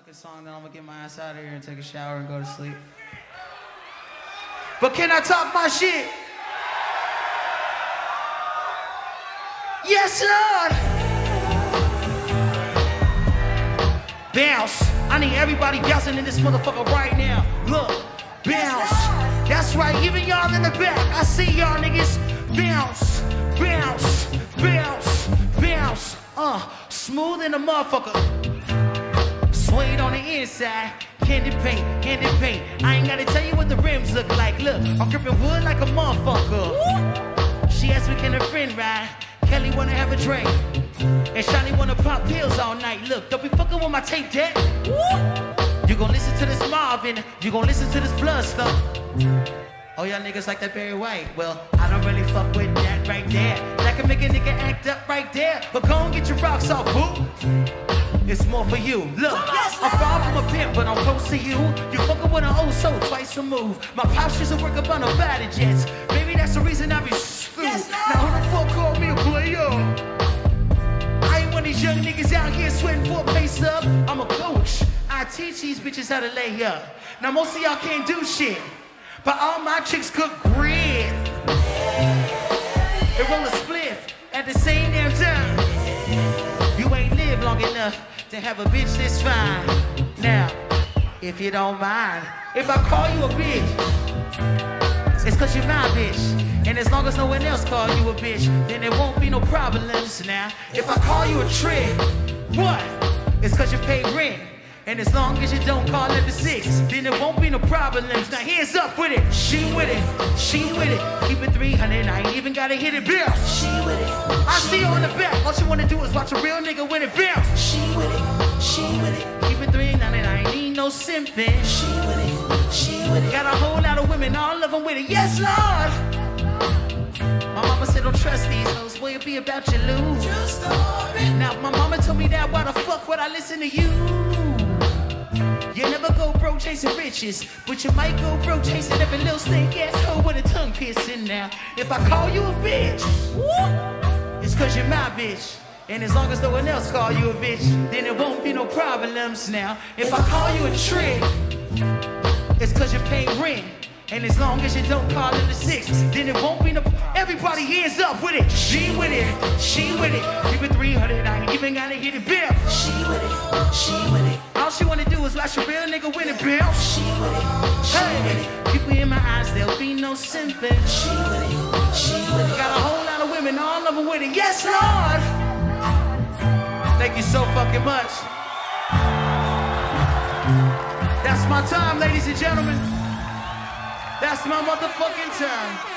fucking song, then I'm gonna get my ass out of here and take a shower and go to sleep. But can I top my shit? Yes, Lord! Bounce. I need everybody bouncing in this motherfucker right now. Look, bounce. That's right, even y'all in the back. I see y'all niggas. Bounce, bounce, bounce, bounce. Smooth in the motherfucker. Suede on the inside. Candy paint, candy paint. I ain't gotta tell you what the rims look like. Look, I'm gripping wood like a motherfucker. She asked me, can a friend ride? Kelly wanna have a drink. And Shiny wanna pop pills all night. Look, don't be fucking with my tape deck. You gon' listen to this Marvin. You gon' listen to this blood stuff. Oh, y'all niggas like that Barry White. Well, I don't really fuck with that right there. That can make a nigga act up right there. But go and get your rocks off, boo. It's more for you. Look, I'm far from a pimp, but I'm close to you. You fucking with an old soul twice removed. My pops used to work up on the fighter jets. Maybe that's the reason I be screwed. Now who the fuck called me a player? I ain't one of these young niggas out here sweating for a pace up. I'm a coach. I teach these bitches how to lay up. Now most of y'all can't do shit, but all my chicks cook grid. They roll a spliff at the same damn time. You ain't lived long enough to have a bitch this fine. Now, if you don't mind, if I call you a bitch, it's cause you're my bitch. And as long as no one else calls you a bitch, then there won't be no problems now. If I call you a trick, what? It's cause you pay rent. And as long as you don't call it the six, then there won't be no problems. Now hands up with it, she with it, she with it. Keep it 300, I ain't even gotta hit it, bounce. She with it. I see her on the back, all she wanna do is watch a real nigga win it, bounce. She with it, she with it. Keep it 300, I ain't need no simping. She with it, she with it. Got a whole lot of women, all of them with it, yes Lord. My mama said don't trust these hoes, will it be about you lose? Now my mama told me that, why the fuck would I listen to you? You never go bro chasing riches, but you might go bro chasing every little snake asshole with a tongue piercing now. If I call you a bitch, whoop, it's cause you're my bitch. And as long as no one else call you a bitch, then there won't be no problems now. If I call you a trick, it's cause you pay rent. And as long as you don't call it a six, then it won't be no... Everybody hands up with it. She with it. She with it. Give it 300. I ain't even gotta hit it, bill. She with it. She with it. All she wanna do is watch a real nigga win it, bill. She with it. She with it. Keep me in my eyes, there'll be no simping. She with it. She with it. Got a whole lot of women, all of them with it. Yes, Lord. Thank you so fucking much. That's my time, ladies and gentlemen. That's my motherfucking time.